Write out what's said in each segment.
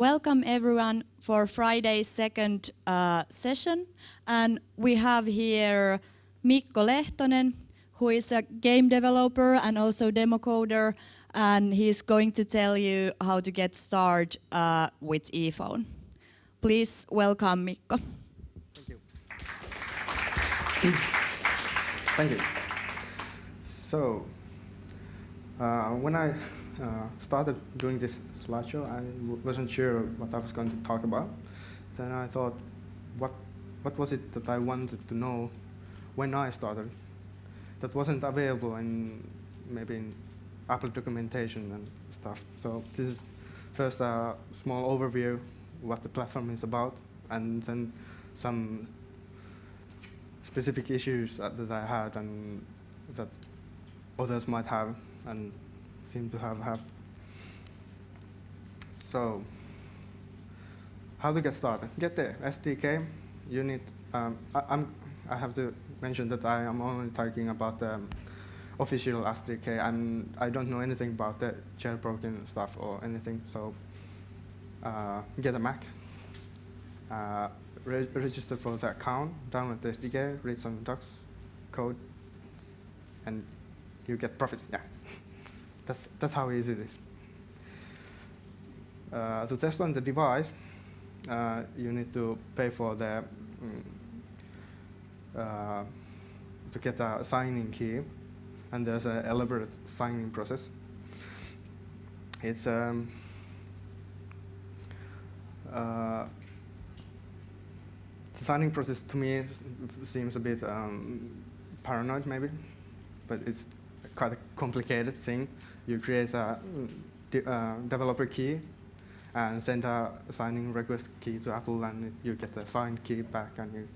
Welcome everyone for Friday's second session, and we have here Mikko Lehtonen, who is a game developer and also demo coder, and he's going to tell you how to get started with ePhone. Please welcome Mikko. Thank you. Thank you. So, when I started doing this slideshow, I wasn't sure what I was going to talk about. Then I thought, what was it that I wanted to know when I started that wasn't available in maybe in Apple documentation and stuff. So this is first a small overview what the platform is about, and then some specific issues that I had and that others might have and seem to have. So, how to get started? Get the SDK. You need. I have to mention that I am only talking about the official SDK. I don't know anything about the jailbroken stuff or anything. So, get a Mac. Register for the account. Download the SDK. Read some docs, code, and you get profit. Yeah. That's how easy it is. To test on the device, you need to pay for the to get a sign-in key, and there's an elaborate sign-in process. It's the sign-in process to me seems a bit paranoid, maybe, but it's quite a complicated thing. You create a developer key and send a signing request key to Apple, and you get the signed key back, and you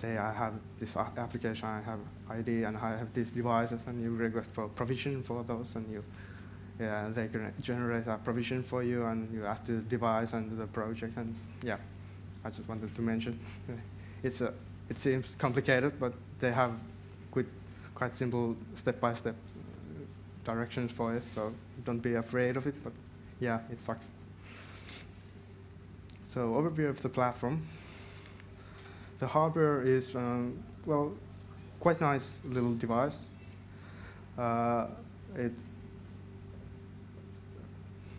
say, I have this application, I have ID, and I have these devices, and you request for provision for those, and you, yeah, they can generate a provision for you, and you ask the device and the project, and yeah, I just wanted to mention. It seems complicated, but they have quite simple step-by-step directions for it, so don't be afraid of it, but yeah, it sucks. So, overview of the platform. The hardware is, well, quite nice little device. It's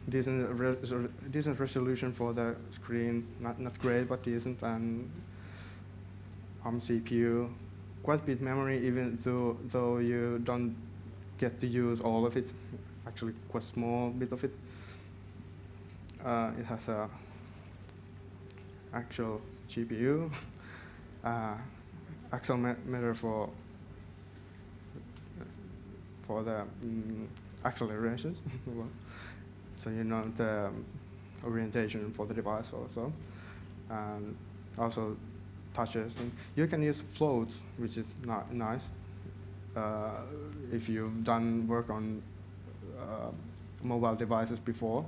decent resolution for the screen, not great, but decent, and ARM CPU, quite bit memory, even though you don't get to use all of it, actually quite small bit of it. It has a actual GPU, accelerometer for the accelerations, so you know the orientation for the device also, and also touches. And you can use floats, which is nice. If you've done work on mobile devices before,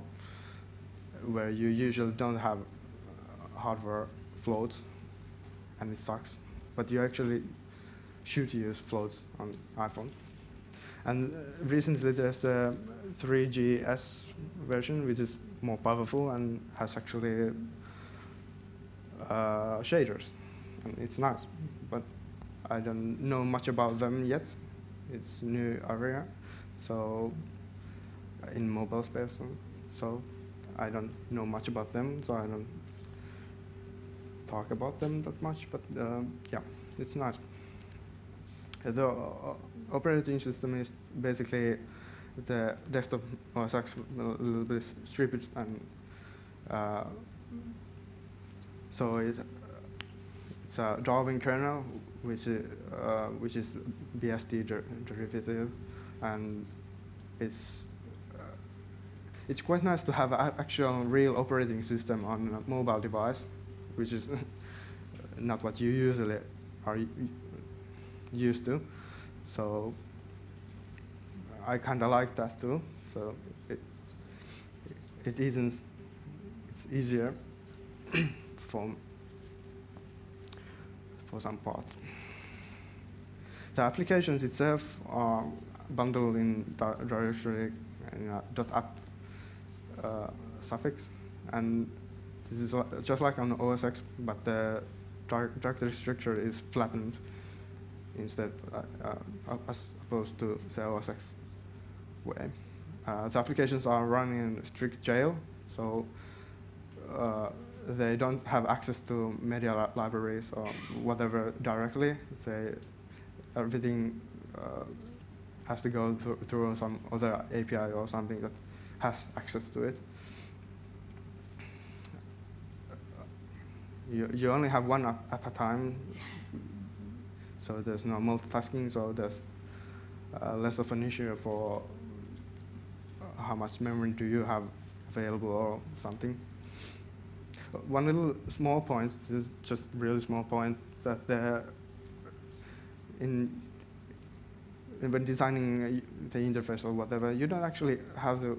where you usually don't have hardware floats, and it sucks, but you actually should use floats on iPhone. And recently there's the 3GS version, which is more powerful and has actually shaders, and it's nice, but I don't know much about them yet. It's new area, so in mobile space, so I don't know much about them, so I don't talk about them that much, but yeah, it's nice. The operating system is basically the desktop OSX, a little bit stripped, and so it's a Darwin kernel, which is BSD derivative, and it's quite nice to have an actual real operating system on a mobile device, which is not what you usually are used to. So I kind of like that too. So it's easier for some parts. The applications itself are bundled in directory and .app suffix, And this is just like on OSX, but the directory structure is flattened instead as opposed to the OSX way. The applications are running in strict jail, so they don't have access to media libraries or whatever directly. Everything has to go through some other API or something that has access to it. You only have one app at a time, so there's no multitasking, so there's less of an issue for how much memory do you have available or something. One little small point, this is just really small point, that when designing the interface or whatever, you don't actually have the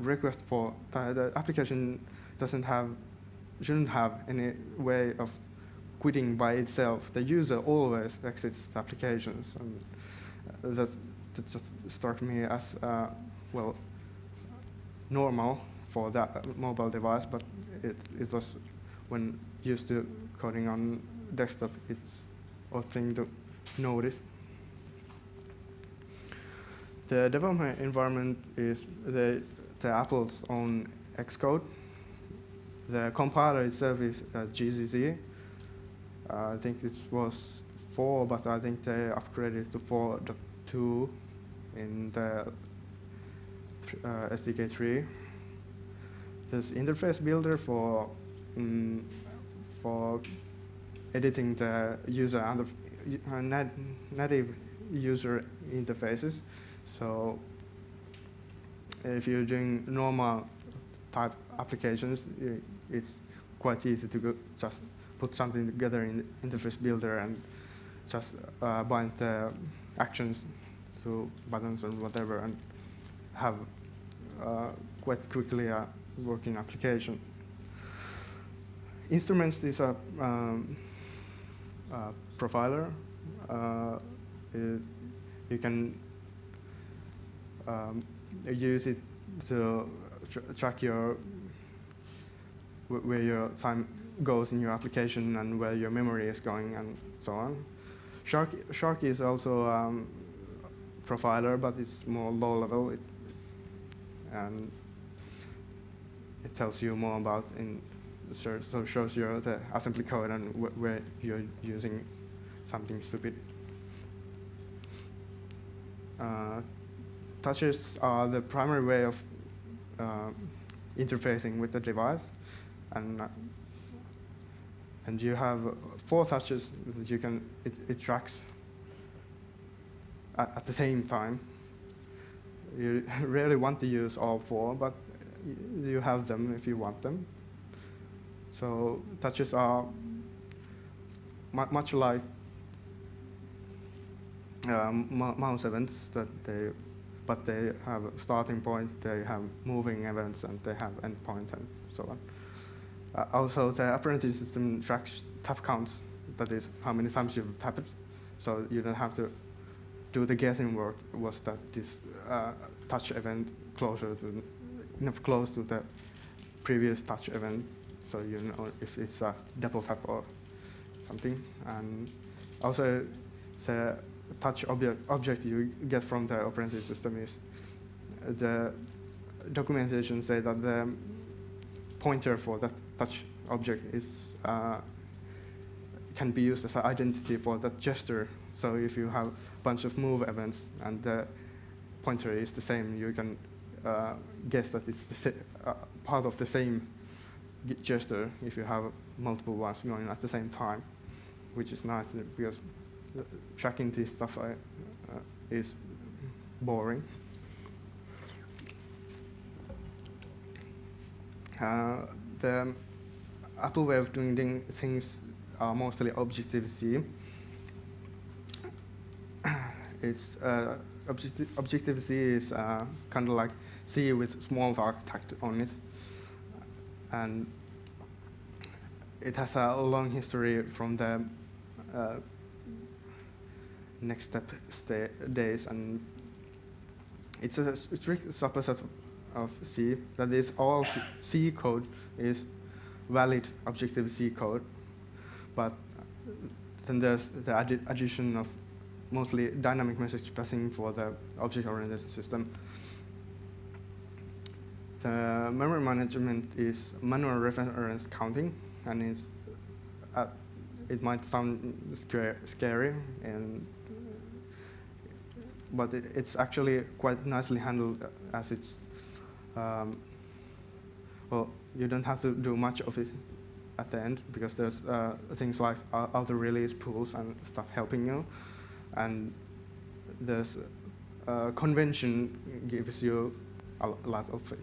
request for the application shouldn't have any way of quitting by itself. The user always exits the applications, and that just struck me as well normal for that mobile device. But it was when used to coding on desktop, it's a thing to notice. The development environment is the Apple's own Xcode. The compiler itself is GCC. I think it was 4, but I think they upgraded to 4.2 in the SDK 3. There's interface builder for editing the user and the native user interfaces. So if you're doing normal type applications, it's quite easy to just put something together in the interface builder and just bind the actions to buttons and whatever, and have quite quickly a working application. Instruments is a profiler. You can use it to track where your time goes in your application and where your memory is going and so on. Shark is also profiler, but it's more low level, and it tells you more about, so shows you the assembly code and where you're using something stupid. Touches are the primary way of interfacing with the device, and you have 4 touches that you can it tracks at the same time. You rarely want to use all 4, but you have them if you want them. So touches are much like mouse events, but they have a starting point, they have moving events, and they have end point, and so on. Also, the operating system tracks tap counts, that is, how many times you've tapped, so you don't have to do the guessing work. Was that this touch event close to the previous touch event, so you know if it's a double tap or something. And also, the touch object you get from the operating system is, the documentation says that the pointer for that touch object is can be used as an identity for that gesture. So if you have a bunch of move events and the pointer is the same, you can guess that it's part of the same gesture if you have multiple ones going at the same time, which is nice, because tracking this stuff is boring. The Apple way of doing things are mostly Objective-C. It's Objective-C is kind of like C with Smalltalk tacked on it, and it has a long history from the next step days, and it's a strict subset of C, that is all C code is valid Objective-C code, but then there's the addition of mostly dynamic message passing for the object-oriented system. The memory management is manual reference counting, and it's, it might sound scary, but it's actually quite nicely handled as it's, well, you don't have to do much of it at the end because there's things like auto release pools and stuff helping you, and there's convention gives you a lot of it.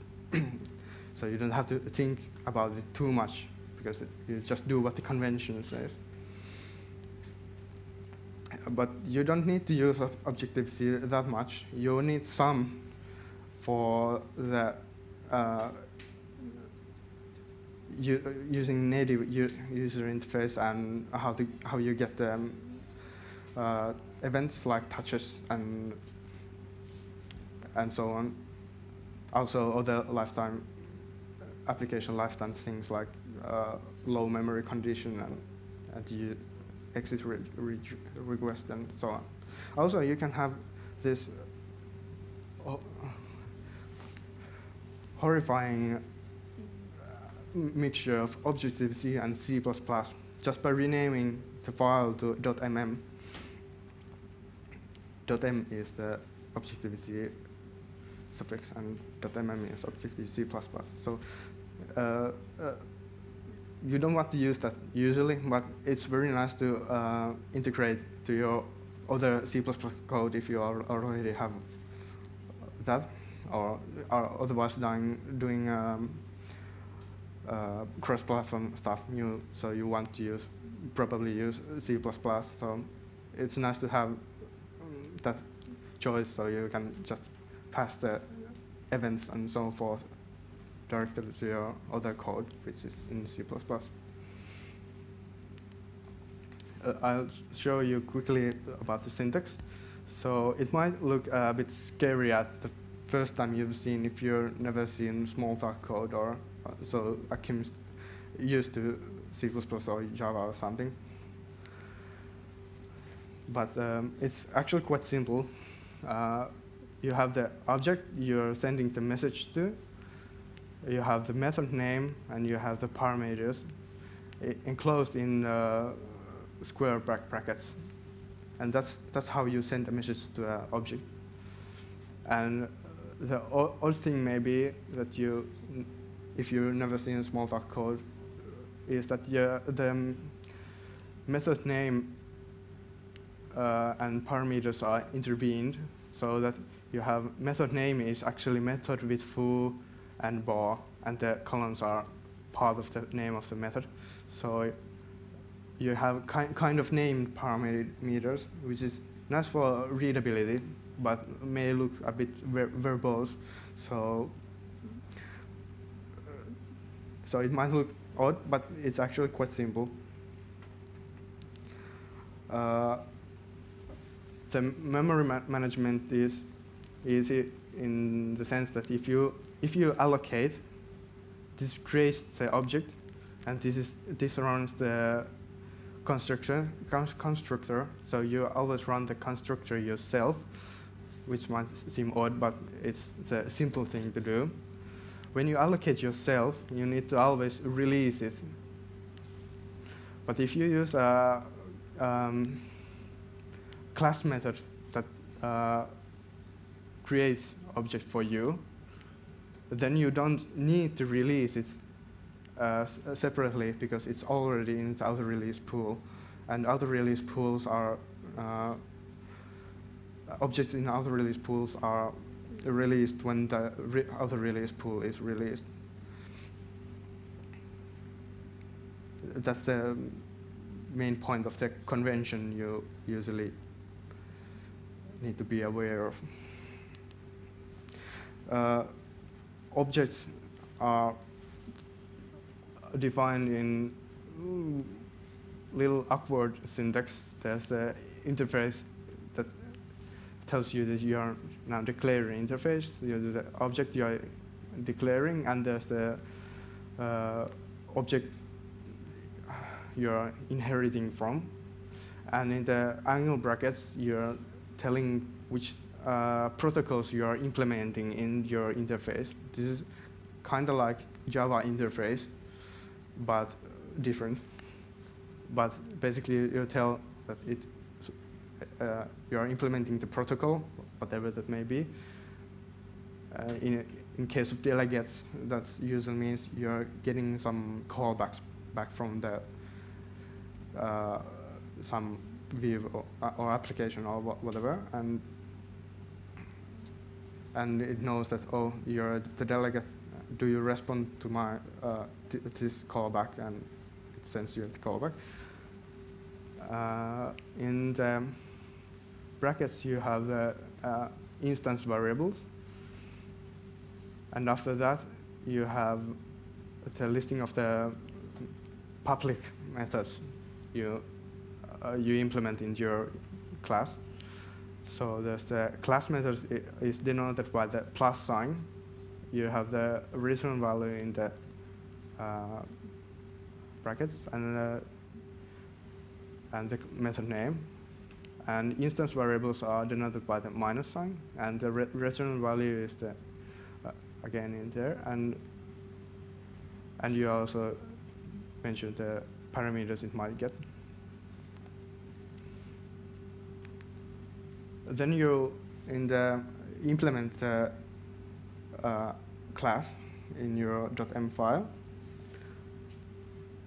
So you don't have to think about it too much because you just do what the convention says. But you don't need to use Objective-C that much. You need some for the using native user interface and how you get the events like touches and so on. Also, other lifetime application lifetime things like low memory condition and exit request and so on. Also, you can have this horrifying mixture of Objective-C and C++ just by renaming the file to .mm. .m is the Objective-C suffix and .mm is Objective-C++. So you don't want to use that usually, but it's very nice to integrate to your other C++ code if you already have that, or are otherwise doing cross-platform stuff. So you want to probably use C++. So it's nice to have that choice, so you can just pass the events and so forth directly to your other code, which is in C++. I'll show you quickly about the syntax. So it might look a bit scary at the first time you've seen if you've never seen Smalltalk code or so Akim's used to C++ or Java or something. But it's actually quite simple. You have the object you're sending the message to, you have the method name, and you have the parameters enclosed in square brackets. And that's how you send a message to an object. And the odd thing maybe that you, if you've never seen Smalltalk code, is that the method name and parameters are intervened so that you have method name is actually method with foo and bar, and the columns are part of the name of the method. So you have kind of named parameters, which is nice for readability, but may look a bit verbose. So it might look odd, but it's actually quite simple. The memory management is easy in the sense that if you allocate, this creates the object, and this runs the constructor. So you always run the constructor yourself, which might seem odd, but it's the simple thing to do. When you allocate yourself, you need to always release it. But if you use a class method that creates object for you, then you don't need to release it separately because it's already in the auto release pool. And auto release pools are objects in auto release pools are released when the auto release pool is released. That's the main point of the convention you usually need to be aware of. Objects are defined in little awkward syntax. There's the interface that tells you that you are now declaring interface. You do the object you are declaring, and there's the object you're inheriting from. And in the angle brackets, you're telling which protocols you are implementing in your interface. This is kind of like Java interface, but different. But basically, you tell that it you are implementing the protocol, whatever that may be. In case of delegates, that usually means you're getting some callbacks back from the some view or application or whatever, and it knows that, oh, you're the delegate. Do you respond to my this callback? And it sends you the callback. In the brackets, you have the instance variables, and after that, you have the listing of the public methods you implement in your class. So there's the class methods is denoted by the plus sign. You have the return value in the brackets and the method name. And instance variables are denoted by the minus sign, and the return value is the again in there. And you also mention the parameters it might get. Then you implement the class in your .m file.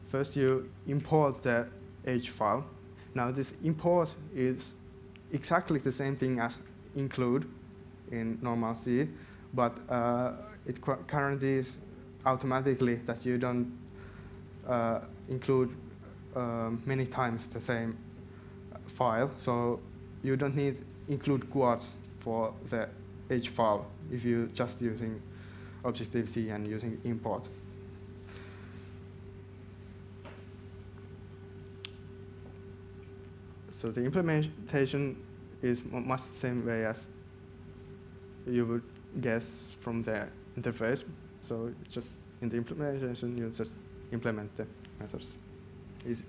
First, you import the h file. Now, this import is exactly the same thing as include in normal C, but it guarantees automatically that you don't include many times the same file. So you don't need include quads for the H file if you're just using Objective-C and using import. So the implementation is much the same way as you would guess from the interface. So just in the implementation, you just implement the methods. Easy.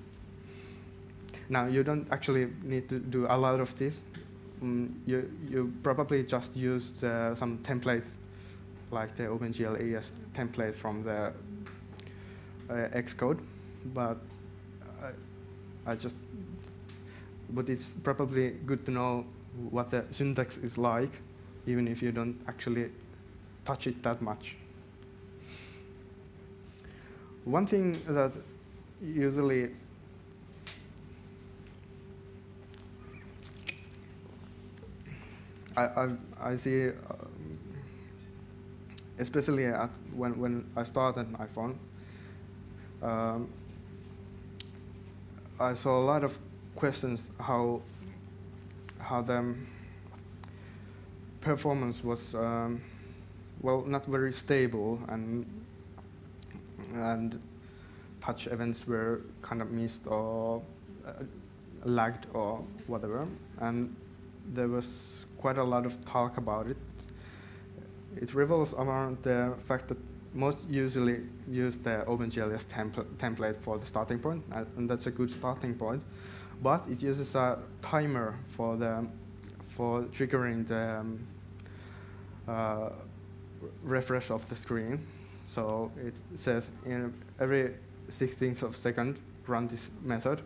Now, you don't actually need to do a lot of this. You probably just used some template, like the OpenGL ES template from the Xcode, but but it's probably good to know what the syntax is like, even if you don't actually touch it that much. One thing that usually I see, especially at when I started my phone, I saw a lot of questions how the performance was well, not very stable, and touch events were kind of missed or lagged or whatever, and there was quite a lot of talk about it. It revolves around the fact that most usually use the OpenGL template for the starting point, and that's a good starting point. But it uses a timer for triggering the refresh of the screen. So it says in every 16th of a second, run this method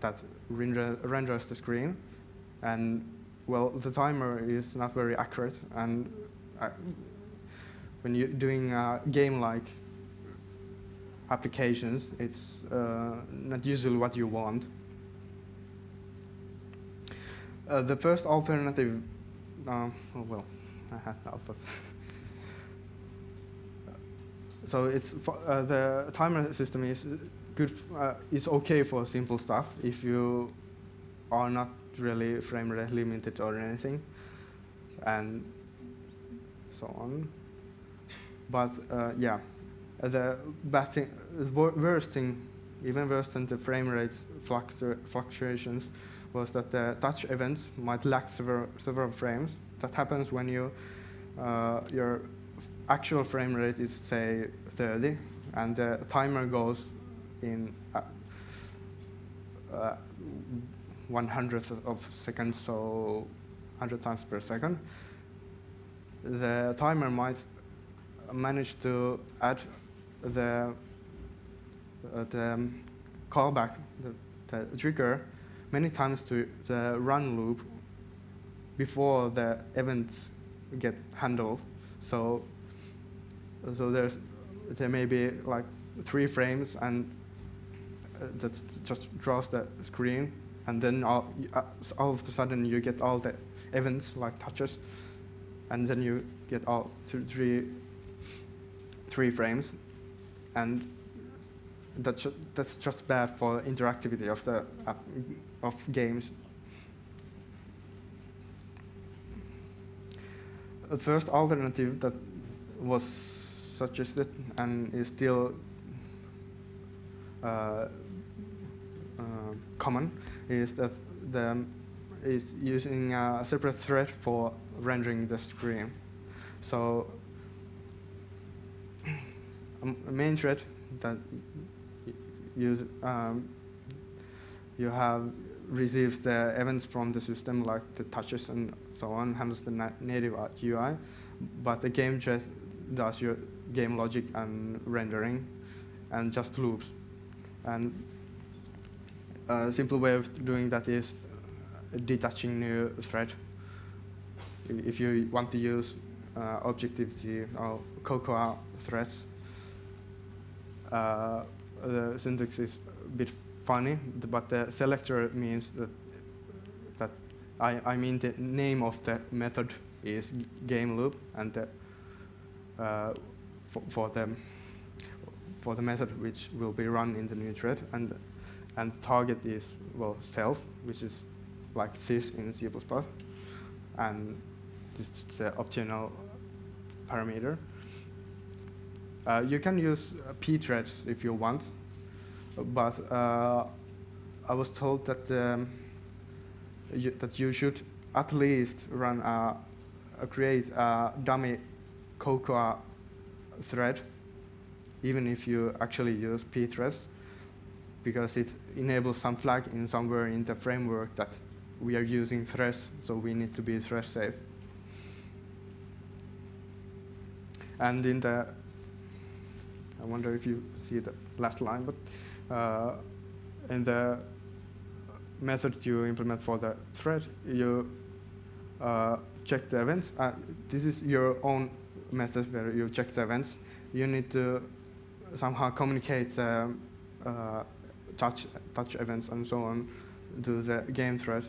that renders the screen. And well, the timer is not very accurate, and when you're doing game-like applications, it's not usually what you want. The first alternative, oh well, I had the output. So it's the timer system is good. It's okay for simple stuff if you are not really frame rate limited or anything, and so on. But yeah, the bad thing, worst thing, even worse than the frame rate fluctuations, was that the touch events might lag several frames. That happens when your actual frame rate is, say, 30, and the timer goes in 100th of a second, so 100 times per second, the timer might manage to add the callback, the trigger, many times to the run loop before the events get handled. So there may be like 3 frames, and that just draws the screen, and then all of a sudden you get all the events like touches, and then you get all three frames, and that's just bad for the interactivity of the app, of games. The first alternative that was suggested and is still common is that is using a separate thread for rendering the screen. So a main thread that you have receives the events from the system, like the touches and so on, handles the native UI, but the game thread does your game logic and rendering, and just loops. And a simple way of doing that is detaching new thread. If you want to use Objective-C or Cocoa threads, the syntax is a bit funny, but the selector means that I mean the name of the method is game loop, and the for the method which will be run in the new thread, and target is, well, self, which is like this in C++, and this is the optional parameter. You can use p-threads if you want, but I was told that you should at least run create a dummy Cocoa thread, even if you actually use p-threads, because it enables some flag in somewhere in the framework that we are using threads, so we need to be thread safe. And in the, I wonder if you see the last line, but in the method you implement for the thread, you check the events. This is your own method where you check the events. You need to somehow communicate the touch events and so on to the game thread.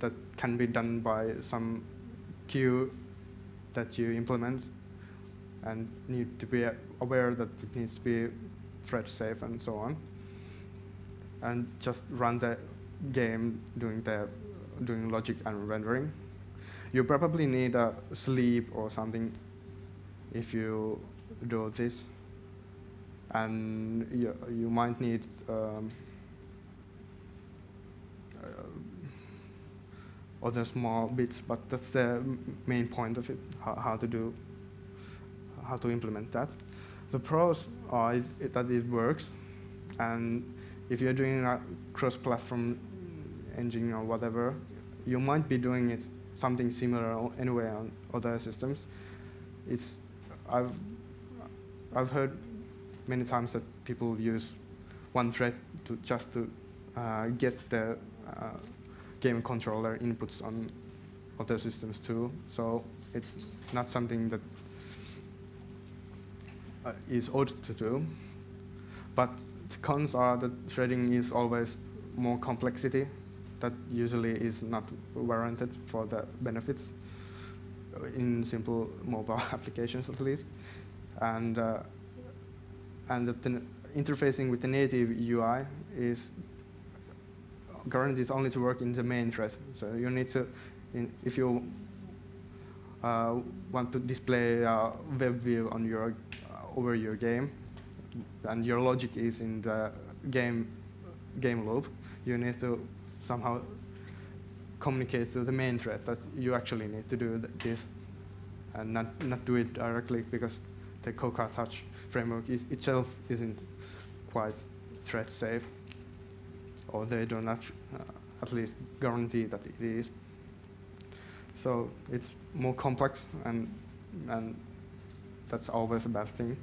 That can be done by some queue that you implement, and need to be aware that it needs to be thread safe and so on. And just run the game doing logic and rendering. You probably need a sleep or something if you do this, and you might need other small bits, but that's the main point of it, how to implement that. The pros are that it works, and if you're doing a cross-platform engine or whatever, you might be doing it something similar anyway on other systems. I've heard many times that people use one thread to get the game controller inputs on other systems too. So it's not something that is odd to do. But the cons are that threading is always more complexity that usually is not warranted for the benefits in simple mobile applications, at least, and that the interfacing with the native UI is guaranteed only to work in the main thread. So you need to, if you want to display a web view on your over your game, and your logic is in the game loop, you need to somehow communicate to the main thread that you actually need to do this, and not do it directly, because the Cocoa Touch framework itself isn't quite thread safe, or they do not at least guarantee that it is. So it's more complex, and that's always a bad thing.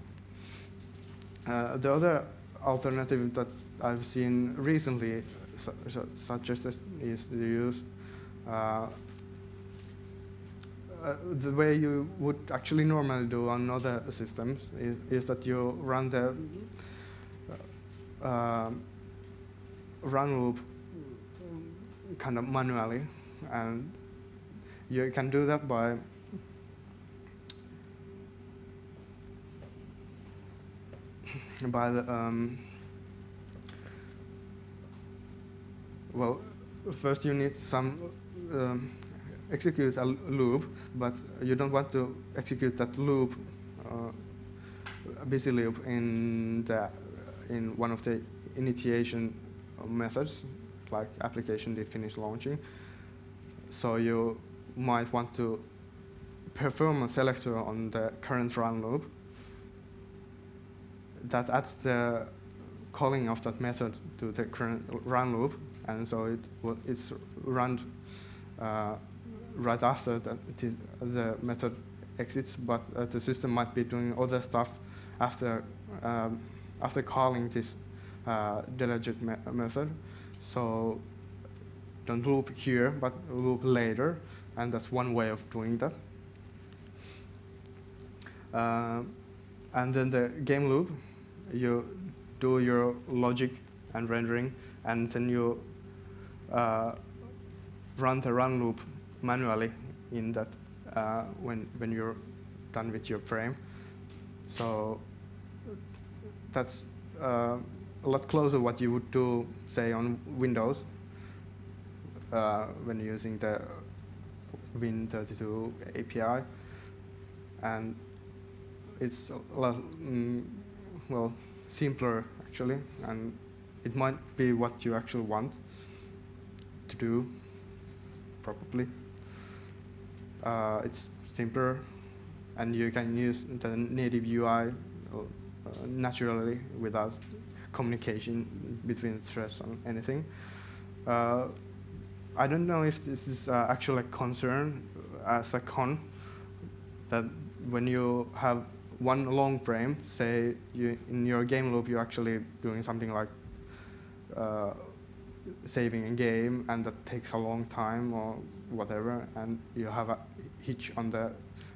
The other alternative that I've seen recently suggested is to use the way you would actually normally do on other systems is that you run the run loop kind of manually, and you can do that by the well, first you need some execute a loop, but you don't want to execute that loop, a busy loop, in one of the initiation methods, like application did finish launching. So you might want to perform a selector on the current run loop that adds the calling of that method to the current run loop, and so it's run right after that the method exits, but the system might be doing other stuff after after calling this delegate method. So don't loop here, but loop later, and that's one way of doing that. And then the game loop, you do your logic and rendering, and then you run the run loop manually in that when you're done with your frame. So that's a lot closer what you would do, say, on Windows when using the Win32 API, and it's a lot well, simpler actually, and it might be what you actually want to do, probably. It's simpler, and you can use the native UI naturally without communication between threads or anything. I don't know if this is actually a concern as a con, that when you have one long frame, say in your game loop, you're actually doing something like saving a game, and that takes a long time or whatever, and you have a hitch on the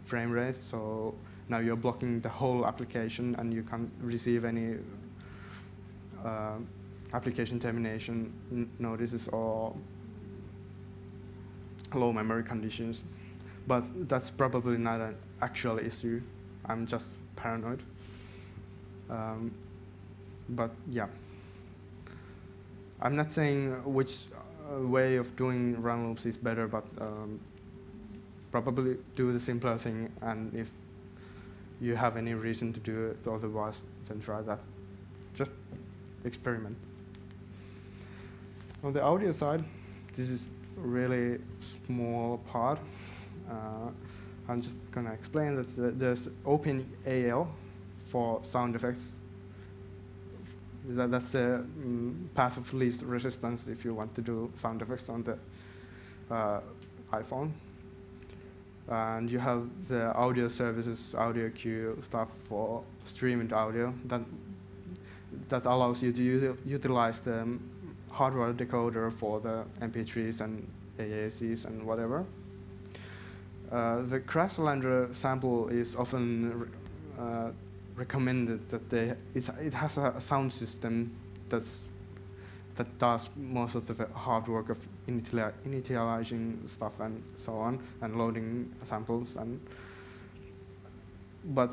frame rate, so now you're blocking the whole application, and you can't receive any application termination notices or low memory conditions. But that's probably not an actual issue. I'm just paranoid. But yeah. I'm not saying which way of doing run loops is better, but probably do the simpler thing, and if you have any reason to do it otherwise, then try that. Just experiment. On the audio side, this is really small part. I'm just gonna explain that there's OpenAL for sound effects. That's the path of least resistance if you want to do sound effects on the iPhone. And you have the audio services, audio queue stuff for streamed audio that allows you to utilize the hardware decoder for the MP3s and AACs and whatever. The Cresslander sample is often recommended, that it has a sound system that does most of the hard work of initializing stuff and so on, and loading samples. And but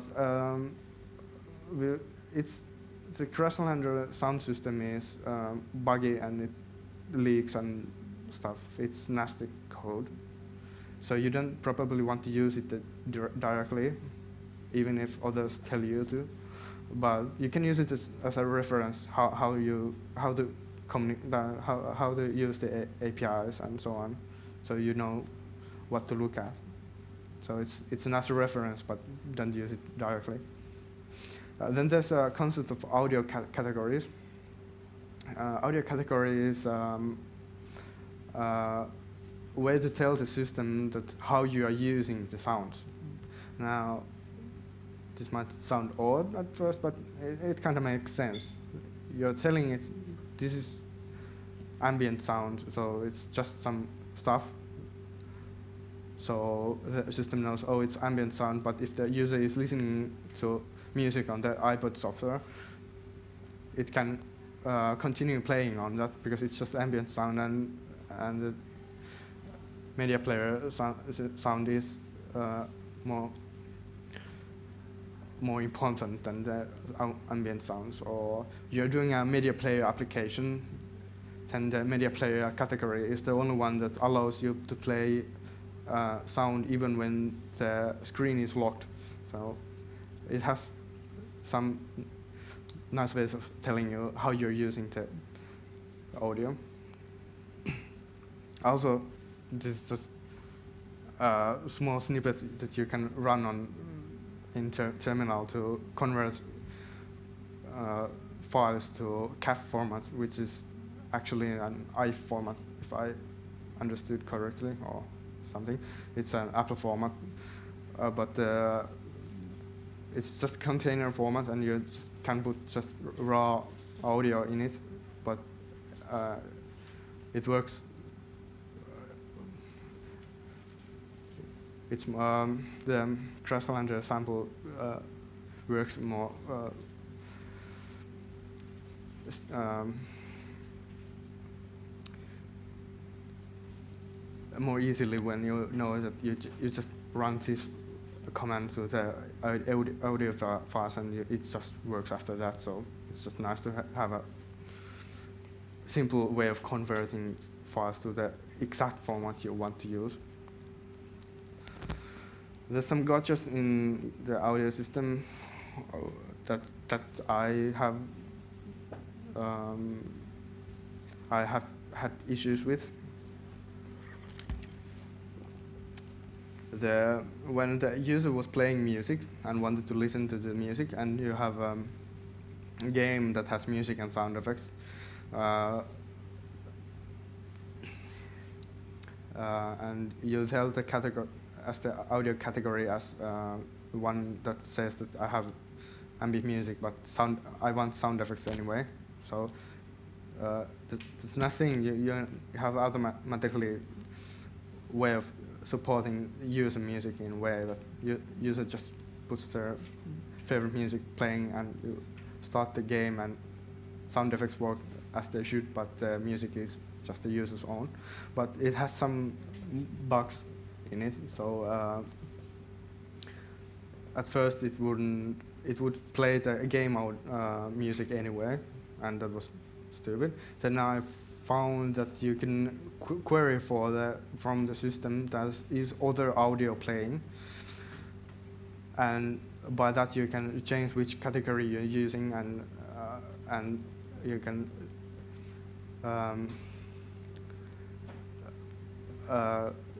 the Cresslander sound system is buggy, and it leaks and stuff. It's nasty code, so you don't probably want to use it directly, even if others tell you to. But you can use it as a reference how to use the APIs and so on, so you know what to look at. So it's another reference, but don't use it directly. Then there's a concept of audio categories. Audio category is a way to tell the system that how you are using the sounds. Now, this might sound odd at first, but it kind of makes sense. You're telling it this is ambient sound, so it's just some stuff. So the system knows, oh, it's ambient sound, but if the user is listening to music on the iPod software, it can continue playing on that because it's just ambient sound, and the media player sound is more important than the ambient sounds. Or you're doing a media player application, then the media player category is the only one that allows you to play sound even when the screen is locked. So it has some nice ways of telling you how you're using the audio. Also, this is just a small snippet that you can run on in terminal to convert files to CAF format, which is actually an IF format, if I understood correctly, or something. It's an Apple format, but it's just container format, and you can put just raw audio in it, but it works. It's the Cresslander sample works more more easily when you know that you just run this command to the audio files, and it just works after that. So it's just nice to have a simple way of converting files to the exact format you want to use. There's some gotchas in the audio system that I have had issues with. When the user was playing music and wanted to listen to the music, and you have a game that has music and sound effects, and you tell the category as the audio category as one that says that I have ambient music, but I want sound effects anyway. So there's nothing you have automatically way of supporting user music in a way that user just puts their favorite music playing, and you start the game, and sound effects work as they should, but the music is just the user's own. But it has some bugs in it, so at first it would play the game out music anyway, and that was stupid. So now I found that you can query from the system that is other audio playing, and by that you can change which category you're using, and you can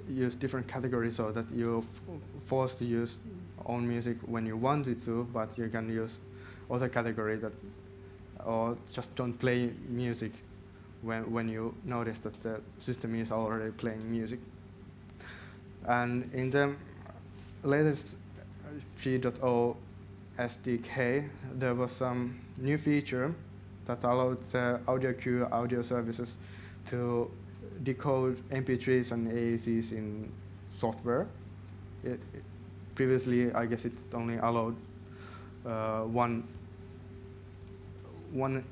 use different categories so that you're forced to use own music when you wanted to, but you can use other category that, or just don't play music when you notice that the system is already playing music. And in the latest G.O. SDK, there was some new feature that allowed the audio queue, audio services to decode MP3s and AACs in software. Previously, I guess it only allowed one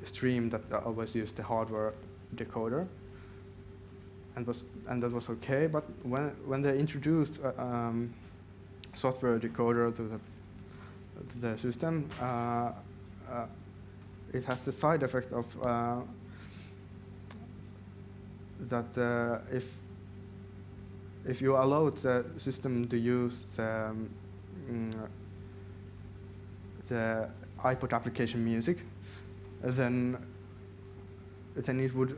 stream that always used the hardware decoder, and that was okay. But when they introduced software decoder to the system, it has the side effect of that if you allow the system to use the iPod application music, then it would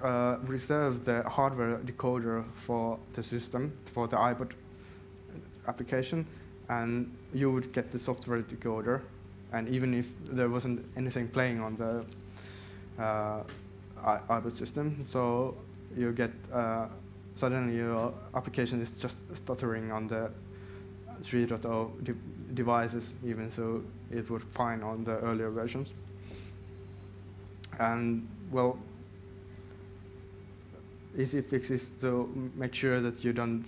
reserve the hardware decoder for the system, for the iPod application, and you would get the software decoder. And even if there wasn't anything playing on the iPod system, so you get suddenly your application is just stuttering on the 3.0 devices, even so it would fine on the earlier versions. And well, easy fix is to make sure that you don't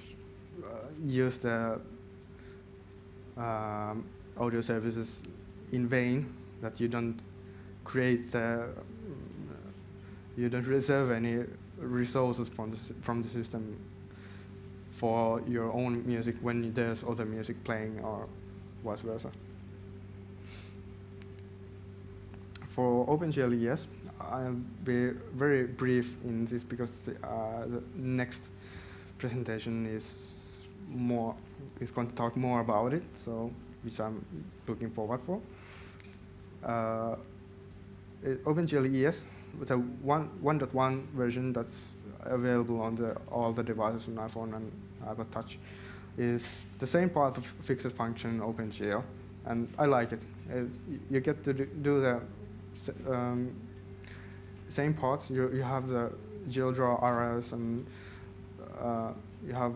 use the audio services in vain, that you don't create, you don't reserve any resources from the system for your own music when there's other music playing or vice versa. For OpenGL ES, I'll be very brief in this because the next presentation is going to talk more about it, so which I'm looking forward for. OpenGL ES, the 1.1 version that's available on all the devices on iPhone and iPod Touch, is the same part of fixed function OpenGL, and I like it. You get to do the same parts. You have the GeoDraw arrays, and you have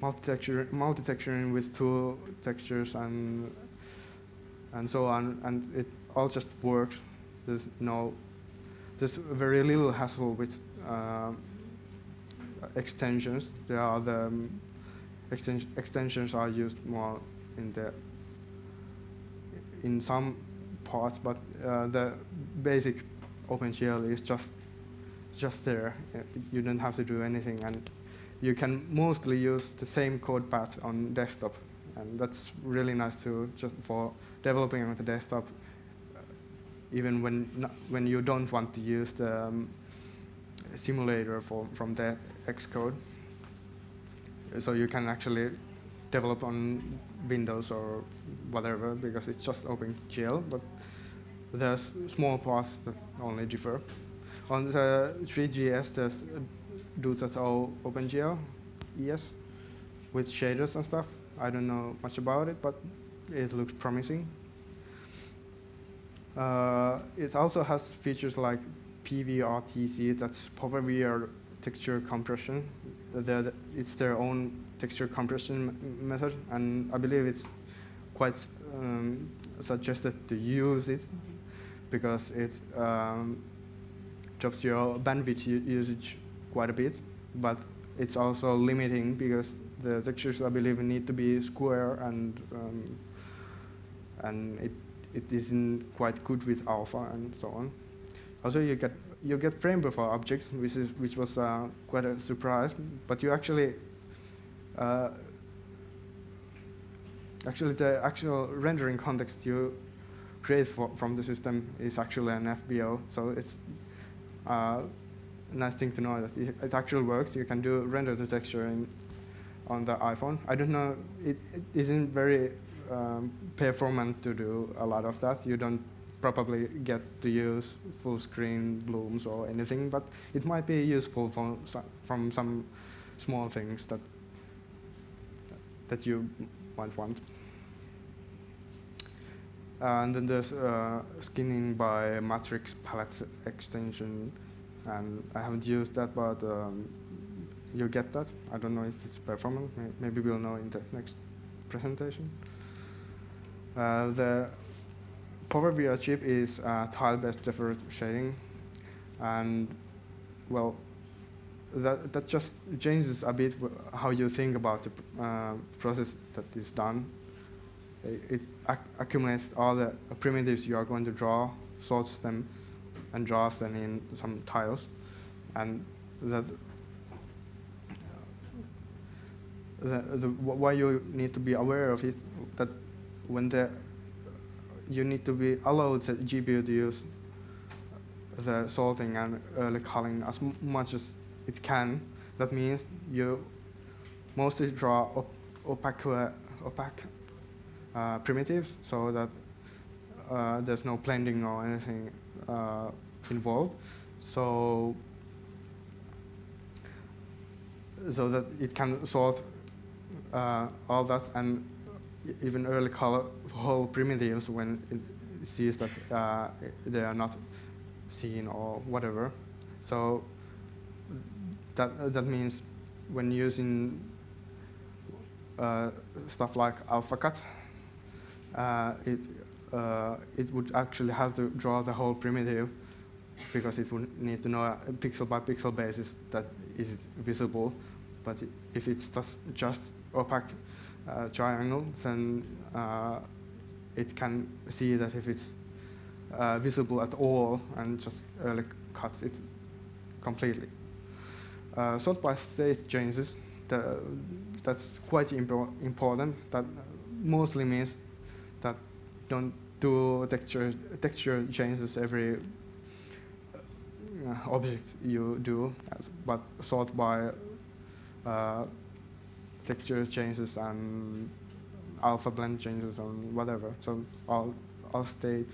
multi-texturing with two textures and so on, and it all just works. There's very little hassle with extensions. There are the extensions are used more in some parts, but the basic OpenGL is just there. You don't have to do anything, and you can mostly use the same code path on desktop, and that's really nice too, just for developing on the desktop, even when you don't want to use the simulator from the Xcode. So you can actually develop on Windows or whatever, because it's just OpenGL, but there's small parts that only differ. On the 3GS, there's 2.0 OpenGL ES with shaders and stuff. I don't know much about it, but it looks promising. It also has features like PVRTC, that's PowerVR texture compression. It's their own texture compression method, and I believe it's quite suggested to use it because it drops your bandwidth usage quite a bit, but it's also limiting because the textures, I believe, need to be square, and it isn't quite good with alpha and so on. Also, you get frame buffer objects, which was quite a surprise. But you actually the actual rendering context you create from the system is actually an FBO. So it's a nice thing to know that it actually works. You can render the texture on the iPhone. I don't know. It isn't very performant to do a lot of that. You don't probably get to use full screen blooms or anything, but it might be useful from some small things that you might want. And then there's skinning by matrix palette extension, and I haven't used that, but you get that. I don't know if it's performant. Maybe we'll know in the next presentation. The PowerVR chip is tile-based deferred shading, and well, that just changes a bit how you think about the process that is done. It accumulates all the primitives you are going to draw, sorts them, and draws them in some tiles, and why you need to be aware of it, that when you need to be allowed the GPU to use the sorting and early culling as much as it can. That means you mostly draw opaque primitives, so that there's no blending or anything involved. So that it can sort all that, and even early whole primitives when it sees that they are not seen or whatever. So that means when using stuff like AlphaCat, it would actually have to draw the whole primitive, because it would need to know pixel by pixel basis that is visible. But if it's just opaque triangle, then it can see that if it's visible at all and just early cuts it completely. Sort by state changes, that's quite important. That mostly means that don't do texture changes every object you do, but sort by texture changes and alpha blend changes and whatever. So all state,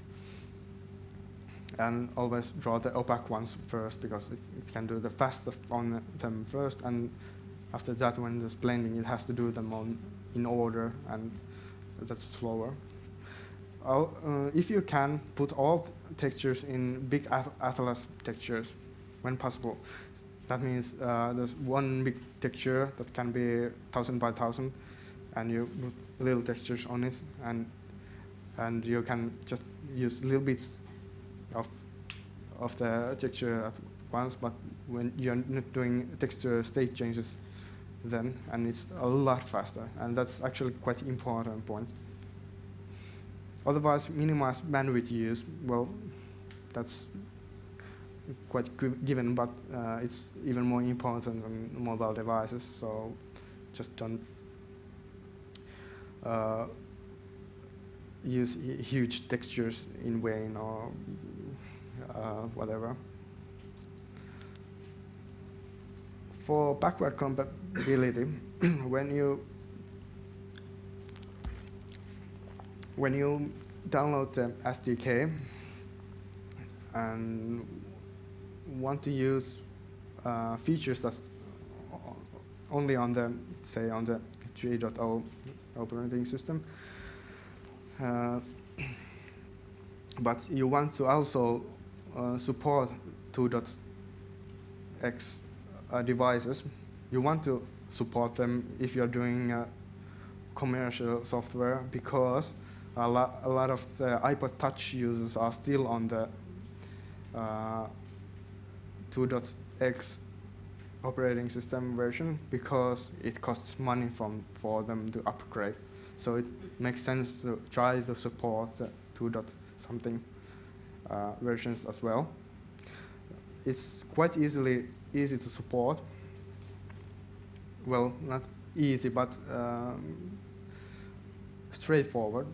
and always draw the opaque ones first, because it can do the fastest on them first, and after that, when there's blending, it has to do them in order, and that's slower. If you can, put all textures in big atlas textures when possible. That means there's one big texture that can be 1,000 by 1,000, and you put little textures on it, and you can just use little bits of the texture at once, but when you're not doing texture state changes then, and it's a lot faster, and that's actually quite important point. Otherwise, minimize bandwidth use. Well, that's quite given, but it's even more important on mobile devices, so just don't use huge textures in vain or whatever. For backward compatibility, when you download the SDK and want to use features that's only on the, say, on the 3.0 operating system, but you want to also support 2.x devices. You want to support them if you're doing commercial software, because a lot of the iPod Touch users are still on the 2.x operating system version, because it costs money for them to upgrade. So it makes sense to try to support 2.something versions as well. It's quite easy to support. Well, not easy, but straightforward.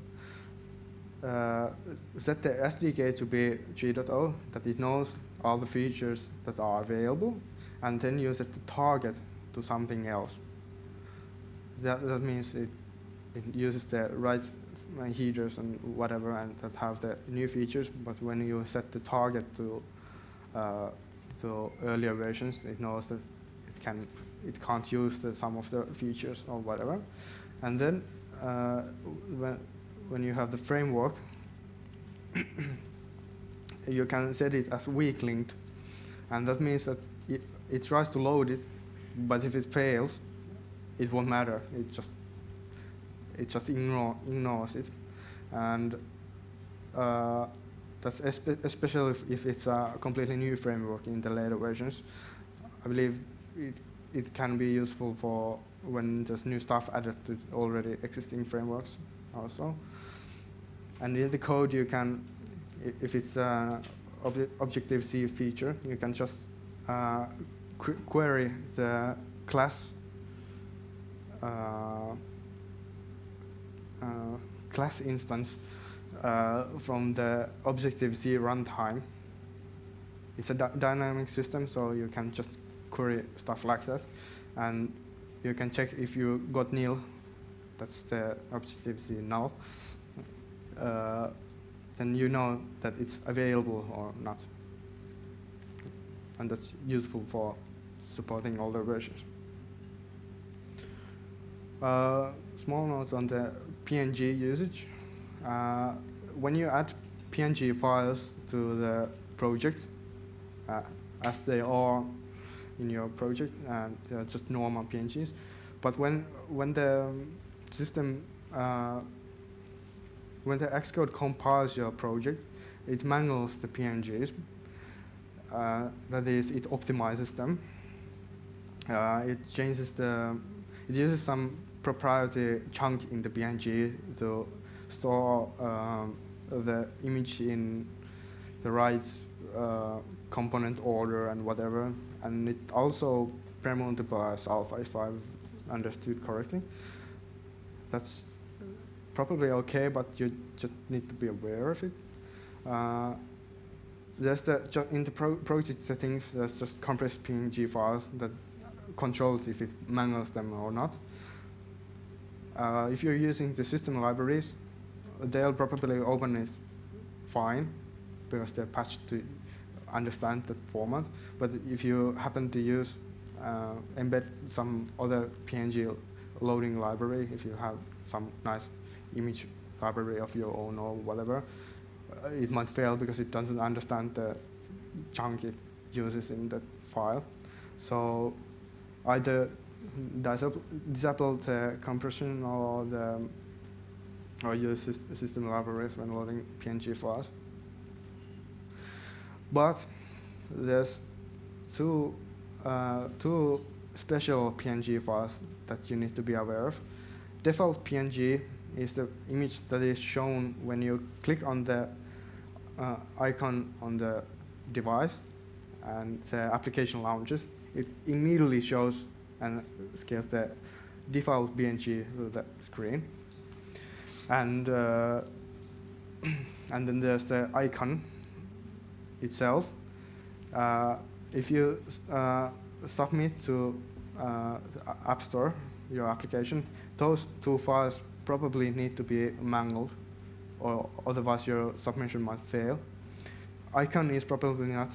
Set the SDK to be 3.0, that it knows all the features that are available, and then you set the target to something else. That means it uses the right headers and whatever, and that have the new features, but when you set the target to earlier versions, it knows that it can't use some of the features or whatever. And then when you have the framework, you can set it as weak linked, and that means that it tries to load it, but if it fails, it won't matter. It just ignores it, and that's especially if it's a completely new framework in the later versions. I believe it can be useful for when there's new stuff added to already existing frameworks also. And in the code, you can, if it's an Objective-C feature, you can just query the class instance from the Objective-C runtime. It's a dynamic system, so you can just query stuff like that, and you can check if you got nil. That's the Objective-C null. Then you know that it's available or not. And that's useful for supporting older versions. Small notes on the PNG usage. When you add PNG files to the project, as they are in your project, they're just normal PNGs. But when the system, when the Xcode compiles your project, it mangles the PNGs. That is, it optimizes them. It changes the, it uses some proprietary chunk in the PNG to store the image in the right component order and whatever. And it also premultiplies alpha, if I've understood correctly. That's probably okay, but you just need to be aware of it. There's in the project settings, there's just compressed PNG files that controls if it mangles them or not. If you're using the system libraries, they'll probably open it fine because they're patched to understand the format. But if you happen to use embed some other PNG loading library, if you have some nice image library of your own or whatever, it might fail because it doesn't understand the chunk it uses in that file. So either disable the compression or the use system libraries when loading PNG files. But there's two special PNG files that you need to be aware of. Default PNG is the image that is shown when you click on the icon on the device and the application launches. It immediately shows and scales the default PNG to the screen. And then there's the icon itself. If you submit to the App Store your application, those two files probably need to be mangled, or otherwise your submission might fail. Icon is probably not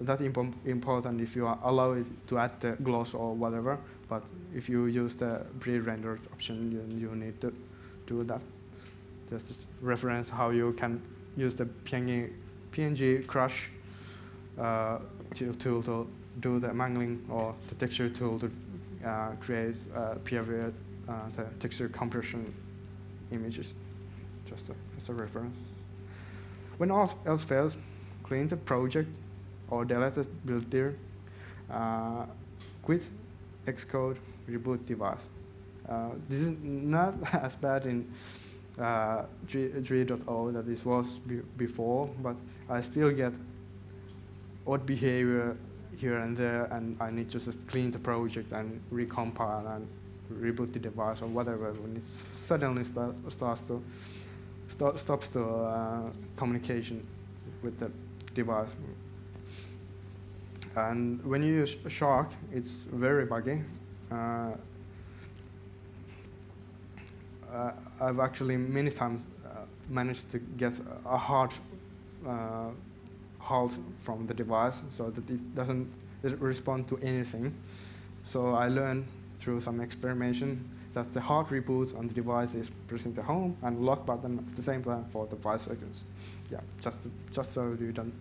that important if you allow it to add the gloss or whatever, but if you use the pre-rendered option, you need to do that. Just to reference how you can use the PNG crush tool to do the mangling, or the texture tool to create PVRTC, the texture compression images, just as a reference. When all else fails, clean the project or delete the build dir, quit Xcode, reboot device. This is not as bad in 3.0 that this was before, but I still get odd behavior here and there, and I need to just clean the project and recompile and reboot the device or whatever, when it suddenly stops the communication with the device. And when you use Shark, it's very buggy. I've actually many times managed to get a hard halt from the device so that it doesn't respond to anything. So I learned through some experimentation that the hard reboot on the device is pressing the home and lock button at the same time for the 5 seconds. Yeah, just so you don't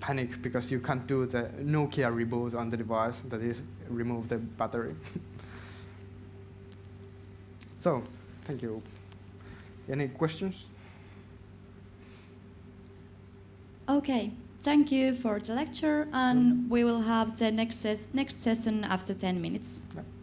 panic because you can't do the Nokia reboot on the device, that is, remove the battery. So, thank you. Any questions? Okay. Thank you for the lecture, and we will have the next session after 10 minutes. Yeah.